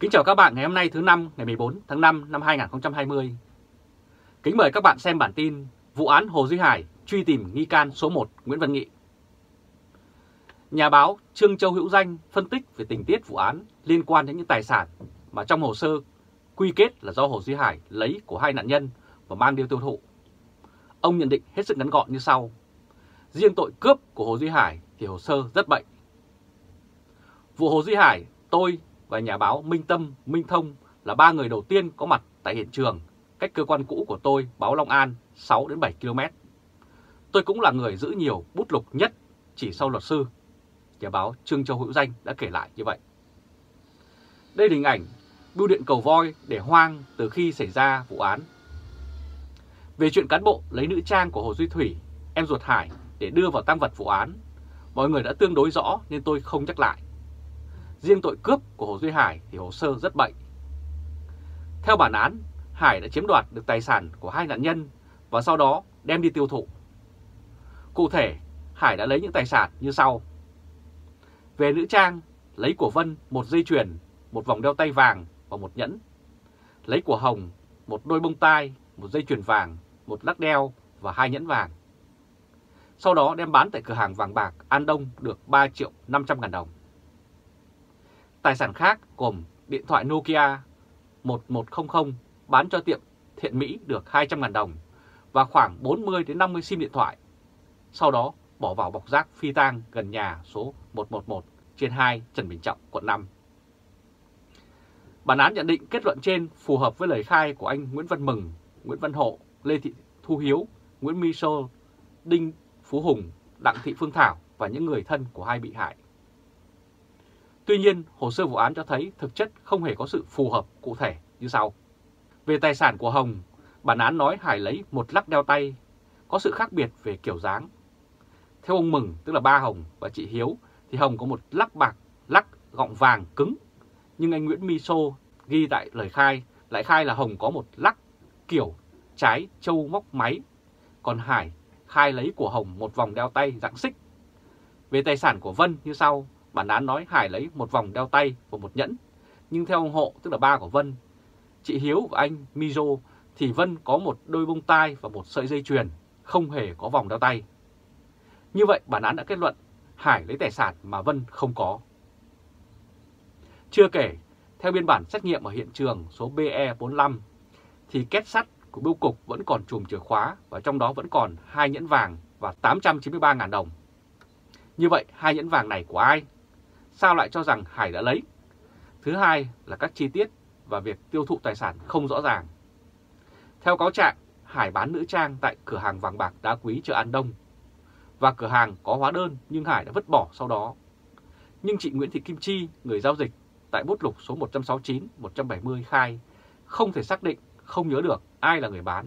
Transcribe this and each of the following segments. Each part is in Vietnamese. Kính chào các bạn ngày hôm nay thứ Năm ngày 14 tháng 5 năm 2020. Kính mời các bạn xem bản tin vụ án Hồ Duy Hải truy tìm nghi can số 1 Nguyễn Văn Nghị. Nhà báo Trương Châu Hữu Danh phân tích về tình tiết vụ án liên quan đến những tài sản mà trong hồ sơ quy kết là do Hồ Duy Hải lấy của hai nạn nhân và mang đi tiêu thụ. Ông nhận định hết sức ngắn gọn như sau. Riêng tội cướp của Hồ Duy Hải thì hồ sơ rất bậy. Vụ Hồ Duy Hải, tôi và nhà báo Minh Tâm, Minh Thông là ba người đầu tiên có mặt tại hiện trường cách cơ quan cũ của tôi, báo Long An, 6-7 km. Tôi cũng là người giữ nhiều bút lục nhất chỉ sau luật sư. Nhà báo Trương Châu Hữu Danh đã kể lại như vậy. Đây là hình ảnh bưu điện Cầu Voi để hoang từ khi xảy ra vụ án. Về chuyện cán bộ lấy nữ trang của Hồ Duy Thủy, em ruột Hải để đưa vào tang vật vụ án, mọi người đã tương đối rõ nên tôi không nhắc lại. Riêng tội cướp của Hồ Duy Hải thì hồ sơ rất bậy. Theo bản án, Hải đã chiếm đoạt được tài sản của hai nạn nhân và sau đó đem đi tiêu thụ. Cụ thể, Hải đã lấy những tài sản như sau. Về nữ trang, lấy của Vân một dây chuyền, một vòng đeo tay vàng và một nhẫn. Lấy của Hồng một đôi bông tai, một dây chuyền vàng, một lắc đeo và hai nhẫn vàng. Sau đó đem bán tại cửa hàng vàng bạc An Đông được 3.500.000 đồng. Tài sản khác gồm điện thoại Nokia 1100 bán cho tiệm Thiện Mỹ được 200.000 đồng và khoảng 40-50 sim điện thoại. Sau đó bỏ vào bọc rác phi tang gần nhà số 111/2 Trần Bình Trọng, quận 5. Bản án nhận định kết luận trên phù hợp với lời khai của anh Nguyễn Văn Mừng, Nguyễn Văn Hộ, Lê Thị Thu Hiếu, Nguyễn Mỹ Sơn, Đinh Phú Hùng, Đặng Thị Phương Thảo và những người thân của hai bị hại. Tuy nhiên, hồ sơ vụ án cho thấy thực chất không hề có sự phù hợp cụ thể như sau. Về tài sản của Hồng, bản án nói Hải lấy một lắc đeo tay, có sự khác biệt về kiểu dáng. Theo ông Mừng, tức là ba Hồng và chị Hiếu, thì Hồng có một lắc bạc, lắc gọng vàng cứng. Nhưng anh Nguyễn Mỹ Sô ghi tại lời khai, lại khai là Hồng có một lắc kiểu trái châu móc máy, còn Hải khai lấy của Hồng một vòng đeo tay dạng xích. Về tài sản của Vân như sau, bản án nói Hải lấy một vòng đeo tay và một nhẫn. Nhưng theo ông Hộ, tức là ba của Vân, chị Hiếu và anh Mizo, thì Vân có một đôi bông tai và một sợi dây chuyền, không hề có vòng đeo tay. Như vậy bản án đã kết luận Hải lấy tài sản mà Vân không có. Chưa kể, theo biên bản xét nghiệm ở hiện trường số BE45 thì két sắt của bưu cục vẫn còn chùm chìa khóa và trong đó vẫn còn hai nhẫn vàng và 893.000 đồng. Như vậy hai nhẫn vàng này của ai? Sao lại cho rằng Hải đã lấy? Thứ hai là các chi tiết và việc tiêu thụ tài sản không rõ ràng. Theo cáo trạng, Hải bán nữ trang tại cửa hàng vàng bạc đá quý chợ An Đông và cửa hàng có hóa đơn nhưng Hải đã vứt bỏ sau đó. Nhưng chị Nguyễn Thị Kim Chi, người giao dịch tại bút lục số 169-170 khai không thể xác định, không nhớ được ai là người bán.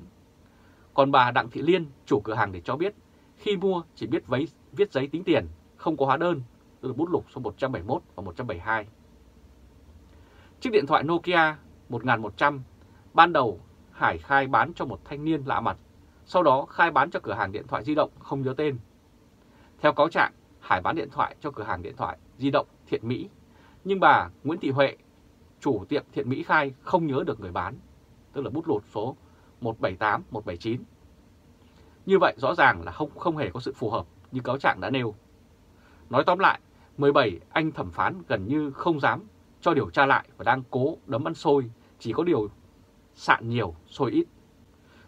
Còn bà Đặng Thị Liên, chủ cửa hàng để cho biết khi mua chỉ biết viết giấy tính tiền, không có hóa đơn, tức là bút lục số 171 và 172. Chiếc điện thoại Nokia 1100 ban đầu Hải khai bán cho một thanh niên lạ mặt, sau đó khai bán cho cửa hàng điện thoại di động không nhớ tên. Theo cáo trạng, Hải bán điện thoại cho cửa hàng điện thoại di động Thiện Mỹ, nhưng bà Nguyễn Thị Huệ, chủ tiệm Thiện Mỹ khai không nhớ được người bán, tức là bút lục số 178, 179. Như vậy rõ ràng là không hề có sự phù hợp như cáo trạng đã nêu. Nói tóm lại, 17 anh thẩm phán gần như không dám cho điều tra lại và đang cố đấm ăn xôi, chỉ có điều sạn nhiều, xôi ít.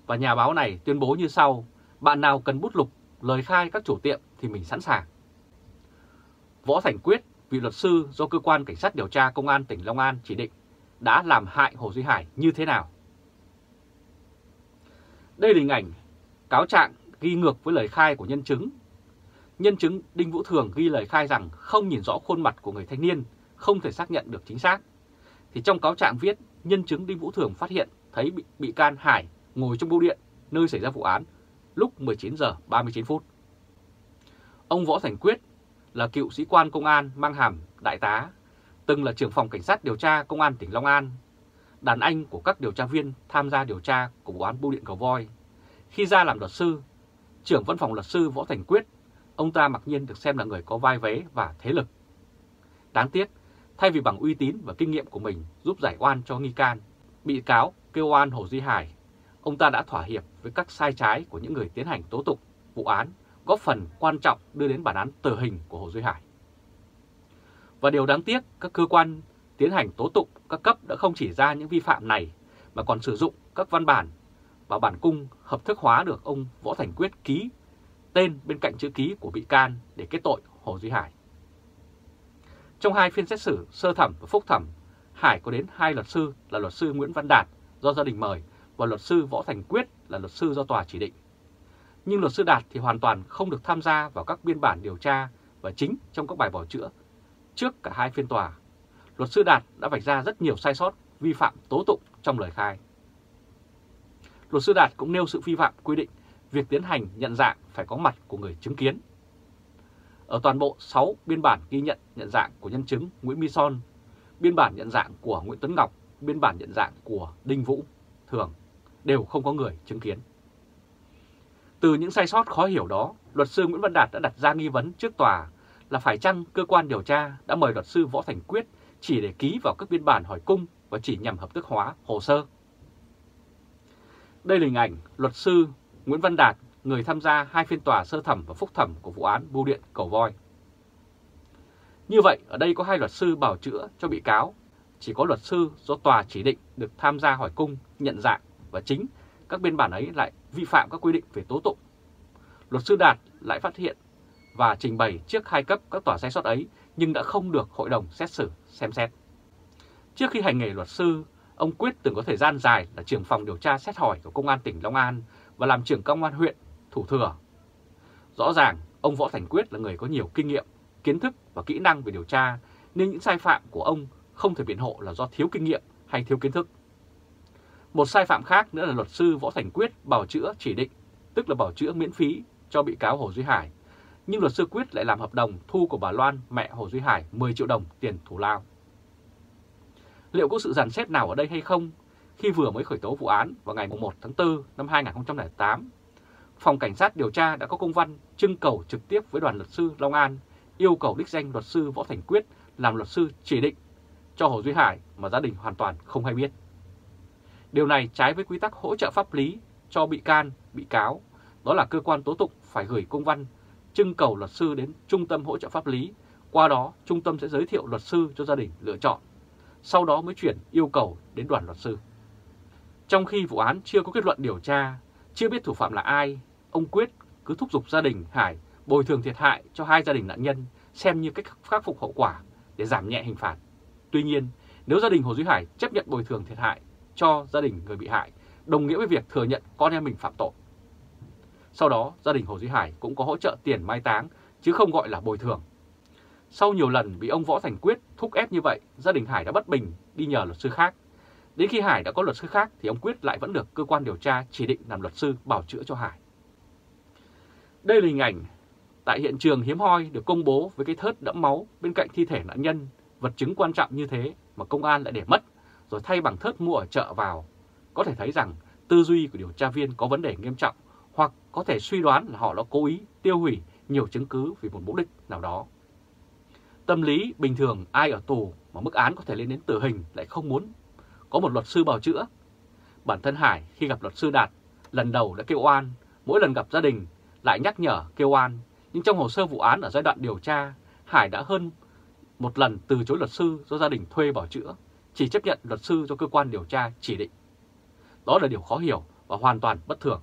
Và nhà báo này tuyên bố như sau, bạn nào cần bút lục, lời khai các chủ tiệm thì mình sẵn sàng. Võ Thành Quyết, vị luật sư do Cơ quan Cảnh sát Điều tra Công an tỉnh Long An chỉ định, đã làm hại Hồ Duy Hải như thế nào? Đây là hình ảnh cáo trạng ghi ngược với lời khai của nhân chứng. Nhân chứng Đinh Vũ Thường ghi lời khai rằng không nhìn rõ khuôn mặt của người thanh niên, không thể xác nhận được chính xác. Thì trong cáo trạng viết, nhân chứng Đinh Vũ Thường phát hiện thấy bị can Hải ngồi trong bưu điện nơi xảy ra vụ án lúc 19:39. Ông Võ Thành Quyết là cựu sĩ quan công an mang hàm đại tá, từng là trưởng phòng cảnh sát điều tra công an tỉnh Long An, đàn anh của các điều tra viên tham gia điều tra của vụ án bưu điện Cầu Voi. Khi ra làm luật sư, trưởng văn phòng luật sư Võ Thành Quyết, ông ta mặc nhiên được xem là người có vai vế và thế lực. Đáng tiếc, Thay vì bằng uy tín và kinh nghiệm của mình giúp giải oan cho nghi can, bị cáo kêu oan Hồ Duy Hải, ông ta đã thỏa hiệp với các sai trái của những người tiến hành tố tụng vụ án, góp phần quan trọng đưa đến bản án tử hình của Hồ Duy Hải. Và điều đáng tiếc, các cơ quan tiến hành tố tụng các cấp đã không chỉ ra những vi phạm này mà còn sử dụng các văn bản và bản cung hợp thức hóa được ông Võ Thành Quyết ký tên bên cạnh chữ ký của bị can để kết tội Hồ Duy Hải. Trong hai phiên xét xử sơ thẩm và phúc thẩm, Hải có đến hai luật sư là luật sư Nguyễn Văn Đạt do gia đình mời và luật sư Võ Thành Quyết là luật sư do tòa chỉ định. Nhưng luật sư Đạt thì hoàn toàn không được tham gia vào các biên bản điều tra và chính trong các bài bào chữa. Trước cả hai phiên tòa, luật sư Đạt đã vạch ra rất nhiều sai sót vi phạm tố tụng trong lời khai. Luật sư Đạt cũng nêu sự vi phạm quy định việc tiến hành nhận dạng phải có mặt của người chứng kiến. Ở toàn bộ 6 biên bản ghi nhận nhận dạng của nhân chứng Nguyễn Mỹ Sơn, biên bản nhận dạng của Nguyễn Tấn Ngọc, biên bản nhận dạng của Đinh Vũ Thường đều không có người chứng kiến. Từ những sai sót khó hiểu đó, luật sư Nguyễn Văn Đạt đã đặt ra nghi vấn trước tòa là phải chăng cơ quan điều tra đã mời luật sư Võ Thành Quyết chỉ để ký vào các biên bản hỏi cung và chỉ nhằm hợp thức hóa hồ sơ. Đây là hình ảnh luật sư Nguyễn Văn Đạt, người tham gia hai phiên tòa sơ thẩm và phúc thẩm của vụ án bưu điện Cầu Voi. Như vậy, ở đây có hai luật sư bào chữa cho bị cáo, chỉ có luật sư do tòa chỉ định được tham gia hỏi cung, nhận dạng và chính các biên bản ấy lại vi phạm các quy định về tố tụng. Luật sư Đạt lại phát hiện và trình bày trước hai cấp các tòa sai sót ấy nhưng đã không được hội đồng xét xử xem xét. Trước khi hành nghề luật sư, ông Quyết từng có thời gian dài là trưởng phòng điều tra xét hỏi của Công an tỉnh Long An và làm trưởng công an huyện Thủ Thừa. Rõ ràng, ông Võ Thành Quyết là người có nhiều kinh nghiệm, kiến thức và kỹ năng về điều tra nên những sai phạm của ông không thể biện hộ là do thiếu kinh nghiệm hay thiếu kiến thức. Một sai phạm khác nữa là luật sư Võ Thành Quyết bào chữa chỉ định, tức là bào chữa miễn phí cho bị cáo Hồ Duy Hải. Nhưng luật sư Quyết lại làm hợp đồng thu của bà Loan, mẹ Hồ Duy Hải 10 triệu đồng tiền thù lao. Liệu có sự dàn xếp nào ở đây hay không? Khi vừa mới khởi tố vụ án vào ngày 1 tháng 4 năm 2008, Phòng Cảnh sát điều tra đã có công văn trưng cầu trực tiếp với đoàn luật sư Long An, yêu cầu đích danh luật sư Võ Thành Quyết làm luật sư chỉ định cho Hồ Duy Hải mà gia đình hoàn toàn không hay biết. Điều này trái với quy tắc hỗ trợ pháp lý cho bị can, bị cáo, đó là cơ quan tố tụng phải gửi công văn trưng cầu luật sư đến trung tâm hỗ trợ pháp lý, qua đó trung tâm sẽ giới thiệu luật sư cho gia đình lựa chọn, sau đó mới chuyển yêu cầu đến đoàn luật sư. Trong khi vụ án chưa có kết luận điều tra, chưa biết thủ phạm là ai, ông Quyết cứ thúc giục gia đình Hải bồi thường thiệt hại cho hai gia đình nạn nhân xem như cách khắc phục hậu quả để giảm nhẹ hình phạt. Tuy nhiên, nếu gia đình Hồ Duy Hải chấp nhận bồi thường thiệt hại cho gia đình người bị hại, đồng nghĩa với việc thừa nhận con em mình phạm tội. Sau đó, gia đình Hồ Duy Hải cũng có hỗ trợ tiền mai táng, chứ không gọi là bồi thường. Sau nhiều lần bị ông Võ Thành Quyết thúc ép như vậy, gia đình Hải đã bất bình đi nhờ luật sư khác. Đến khi Hải đã có luật sư khác thì ông Quyết lại vẫn được cơ quan điều tra chỉ định làm luật sư bào chữa cho Hải. Đây là hình ảnh tại hiện trường hiếm hoi được công bố với cái thớt đẫm máu bên cạnh thi thể nạn nhân, vật chứng quan trọng như thế mà công an lại để mất rồi thay bằng thớt mua ở chợ vào. Có thể thấy rằng tư duy của điều tra viên có vấn đề nghiêm trọng, hoặc có thể suy đoán là họ đã cố ý tiêu hủy nhiều chứng cứ vì một mục đích nào đó. Tâm lý bình thường ai ở tù mà mức án có thể lên đến tử hình lại không muốn có một luật sư bào chữa. Bản thân Hải khi gặp luật sư Đạt lần đầu đã kêu oan, mỗi lần gặp gia đình lại nhắc nhở kêu oan. Nhưng trong hồ sơ vụ án ở giai đoạn điều tra, Hải đã hơn một lần từ chối luật sư do gia đình thuê bào chữa, chỉ chấp nhận luật sư do cơ quan điều tra chỉ định. Đó là điều khó hiểu và hoàn toàn bất thường.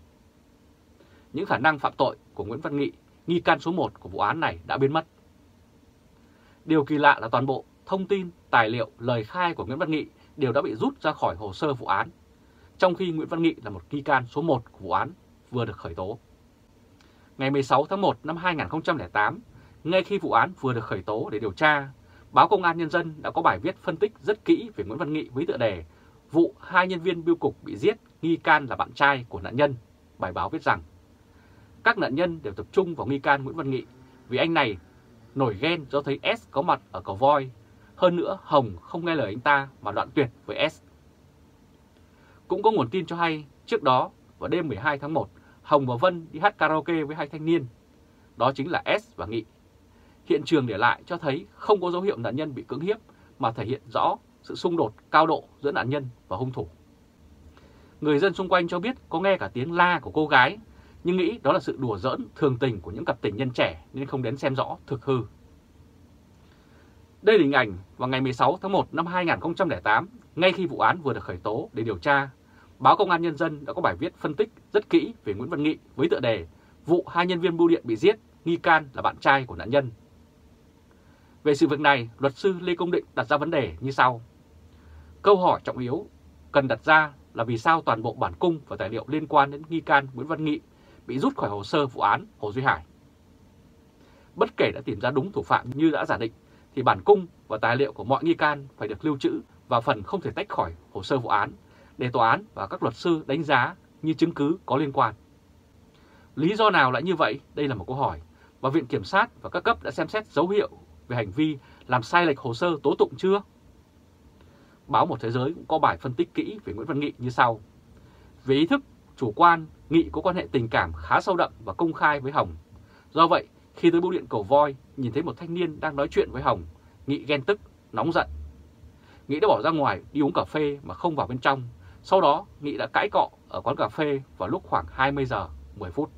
Những khả năng phạm tội của Nguyễn Văn Nghị, nghi can số 1 của vụ án này đã biến mất. Điều kỳ lạ là toàn bộ thông tin, tài liệu, lời khai của Nguyễn Văn Nghị đều đã bị rút ra khỏi hồ sơ vụ án, trong khi Nguyễn Văn Nghị là một nghi can số 1 của vụ án vừa được khởi tố. Ngày 16 tháng 1 năm 2008, ngay khi vụ án vừa được khởi tố để điều tra, Báo Công an Nhân dân đã có bài viết phân tích rất kỹ về Nguyễn Văn Nghị với tựa đề "Vụ hai nhân viên bưu cục bị giết, nghi can là bạn trai của nạn nhân". Bài báo viết rằng các nạn nhân đều tập trung vào nghi can Nguyễn Văn Nghị vì anh này nổi ghen do thấy S có mặt ở Cầu Voi. Hơn nữa, Hồng không nghe lời anh ta mà đoạn tuyệt với S. Cũng có nguồn tin cho hay, trước đó, vào đêm 12 tháng 1, Hồng và Vân đi hát karaoke với hai thanh niên, đó chính là S và Nghị. Hiện trường để lại cho thấy không có dấu hiệu nạn nhân bị cưỡng hiếp, mà thể hiện rõ sự xung đột cao độ giữa nạn nhân và hung thủ. Người dân xung quanh cho biết có nghe cả tiếng la của cô gái, nhưng nghĩ đó là sự đùa giỡn thường tình của những cặp tình nhân trẻ nên không đến xem rõ thực hư. Đây là hình ảnh vào ngày 16 tháng 1 năm 2008, ngay khi vụ án vừa được khởi tố để điều tra, Báo Công an Nhân dân đã có bài viết phân tích rất kỹ về Nguyễn Văn Nghị với tựa đề "Vụ hai nhân viên bưu điện bị giết, nghi can là bạn trai của nạn nhân". Về sự việc này, luật sư Lê Công Định đặt ra vấn đề như sau. Câu hỏi trọng yếu cần đặt ra là vì sao toàn bộ bản cung và tài liệu liên quan đến nghi can Nguyễn Văn Nghị bị rút khỏi hồ sơ vụ án Hồ Duy Hải. Bất kể đã tìm ra đúng thủ phạm như đã giả định, thì bản cung và tài liệu của mọi nghi can phải được lưu trữ và phần không thể tách khỏi hồ sơ vụ án để tòa án và các luật sư đánh giá như chứng cứ có liên quan. Lý do nào lại như vậy? Đây là một câu hỏi và Viện Kiểm sát và các cấp đã xem xét dấu hiệu về hành vi làm sai lệch hồ sơ tố tụng chưa? Báo Một Thế Giới cũng có bài phân tích kỹ về Nguyễn Văn Nghị như sau. Về ý thức chủ quan, Nghị có quan hệ tình cảm khá sâu đậm và công khai với Hồng. Do vậy, khi tới bưu điện Cầu Voi, nhìn thấy một thanh niên đang nói chuyện với Hồng, Nghị ghen tức, nóng giận. Nghị đã bỏ ra ngoài đi uống cà phê mà không vào bên trong. Sau đó, Nghị đã cãi cọ ở quán cà phê vào lúc khoảng 20 giờ 10 phút.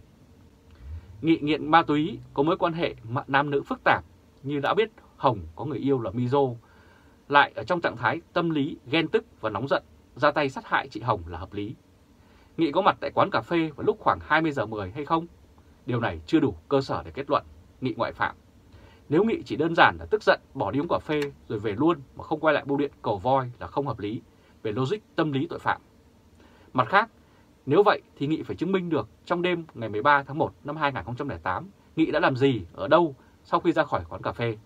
Nghị nghiện ma túy, có mối quan hệ nam nữ phức tạp. Như đã biết, Hồng có người yêu là Mizo, lại ở trong trạng thái tâm lý ghen tức và nóng giận, ra tay sát hại chị Hồng là hợp lý. Nghị có mặt tại quán cà phê vào lúc khoảng 20 giờ 10 hay không? Điều này chưa đủ cơ sở để kết luận Nghị ngoại phạm. Nếu Nghị chỉ đơn giản là tức giận, bỏ đi uống cà phê rồi về luôn mà không quay lại bưu điện Cầu Voi là không hợp lý về logic tâm lý tội phạm. Mặt khác, nếu vậy thì Nghị phải chứng minh được trong đêm ngày 13 tháng 1 năm 2008, Nghị đã làm gì, ở đâu sau khi ra khỏi quán cà phê.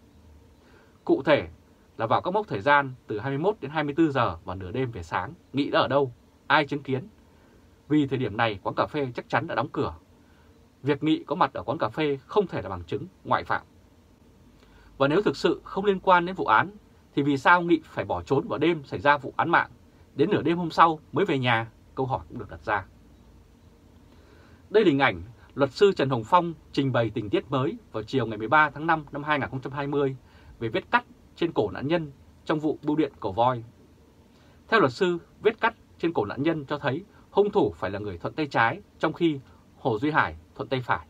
Cụ thể là vào các mốc thời gian từ 21 đến 24 giờ và nửa đêm về sáng, Nghị đã ở đâu, ai chứng kiến. Vì thời điểm này quán cà phê chắc chắn đã đóng cửa. Việc Nghị có mặt ở quán cà phê không thể là bằng chứng ngoại phạm. Và nếu thực sự không liên quan đến vụ án, thì vì sao Nghị phải bỏ trốn vào đêm xảy ra vụ án mạng, đến nửa đêm hôm sau mới về nhà? Câu hỏi cũng được đặt ra. Đây là hình ảnh luật sư Trần Hồng Phong trình bày tình tiết mới vào chiều ngày 13 tháng 5 năm 2020 về vết cắt trên cổ nạn nhân trong vụ bưu điện Cầu Voi. Theo luật sư, vết cắt trên cổ nạn nhân cho thấy hung thủ phải là người thuận tay trái, trong khi Hồ Duy Hải thuận tay phải.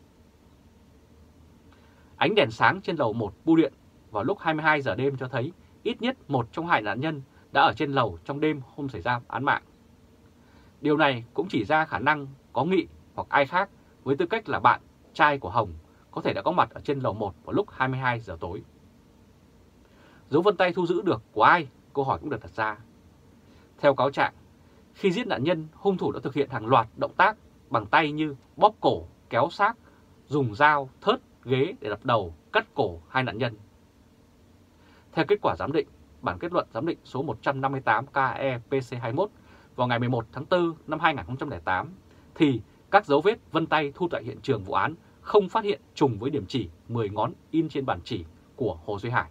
Ánh đèn sáng trên lầu 1 bưu điện vào lúc 22 giờ đêm cho thấy ít nhất một trong hai nạn nhân đã ở trên lầu trong đêm hôm xảy ra án mạng. Điều này cũng chỉ ra khả năng có Nghị hoặc ai khác với tư cách là bạn trai của Hồng có thể đã có mặt ở trên lầu 1 vào lúc 22 giờ tối. Dấu vân tay thu giữ được của ai? Câu hỏi cũng được đặt ra. Theo cáo trạng, khi giết nạn nhân, hung thủ đã thực hiện hàng loạt động tác bằng tay như bóp cổ, kéo xác, dùng dao, thớt, ghế để đập đầu, cắt cổ hai nạn nhân. Theo kết quả giám định, bản kết luận giám định số 158-KE-PC21 vào ngày 11 tháng 4 năm 2008, thì các dấu vết vân tay thu tại hiện trường vụ án không phát hiện trùng với điểm chỉ 10 ngón in trên bàn chỉ của Hồ Duy Hải.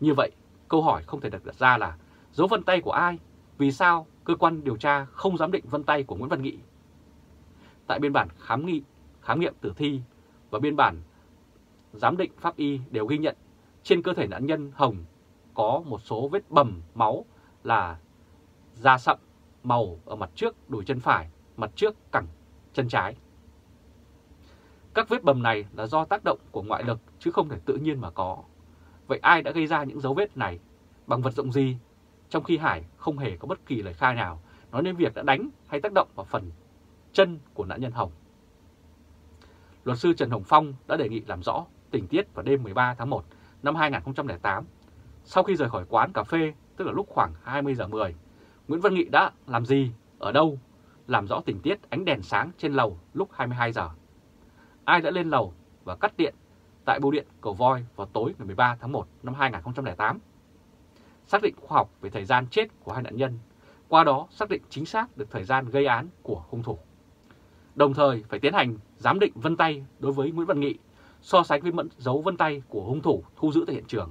Như vậy, câu hỏi không thể được đặt ra là dấu vân tay của ai? Vì sao cơ quan điều tra không giám định vân tay của Nguyễn Văn Nghị? Tại biên bản khám nghiệm tử thi và biên bản giám định pháp y đều ghi nhận trên cơ thể nạn nhân Hồng có một số vết bầm máu là da sậm màu ở mặt trước đùi chân phải, mặt trước cẳng chân trái. Các vết bầm này là do tác động của ngoại lực chứ không thể tự nhiên mà có. Vậy ai đã gây ra những dấu vết này? Bằng vật dụng gì? Trong khi Hải không hề có bất kỳ lời khai nào nói đến việc đã đánh hay tác động vào phần chân của nạn nhân Hồng. Luật sư Trần Hồng Phong đã đề nghị làm rõ tình tiết vào đêm 13 tháng 1 năm 2008. Sau khi rời khỏi quán cà phê, tức là lúc khoảng 20 giờ 10, Nguyễn Văn Nghị đã làm gì, ở đâu, làm rõ tình tiết ánh đèn sáng trên lầu lúc 22 giờ. Ai đã lên lầu và cắt điện tại bưu điện Cầu Voi vào tối ngày 13 tháng 1 năm 2008. Xác định khoa học về thời gian chết của hai nạn nhân, qua đó xác định chính xác được thời gian gây án của hung thủ. Đồng thời phải tiến hành giám định vân tay đối với Nguyễn Văn Nghị, so sánh với dấu vân tay của hung thủ thu giữ tại hiện trường.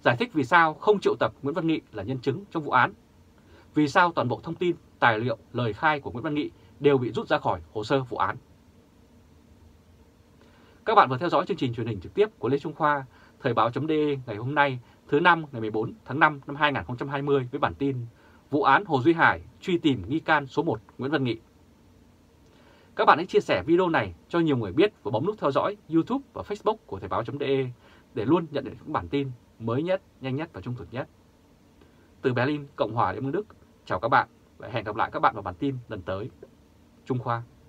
Giải thích vì sao không triệu tập Nguyễn Văn Nghị là nhân chứng trong vụ án. Vì sao toàn bộ thông tin, tài liệu, lời khai của Nguyễn Văn Nghị đều bị rút ra khỏi hồ sơ vụ án. Các bạn vừa theo dõi chương trình truyền hình trực tiếp của Lê Trung Khoa, Thời báo.de ngày hôm nay thứ Năm ngày 14 tháng 5 năm 2020 với bản tin Vụ án Hồ Duy Hải truy tìm nghi can số 1 Nguyễn Văn Nghị. Các bạn hãy chia sẻ video này cho nhiều người biết và bấm nút theo dõi YouTube và Facebook của Thời báo.de để luôn nhận được những bản tin mới nhất, nhanh nhất và trung thực nhất. Từ Berlin, Cộng hòa Liên bang Đức, chào các bạn và hẹn gặp lại các bạn vào bản tin lần tới. Trung Khoa.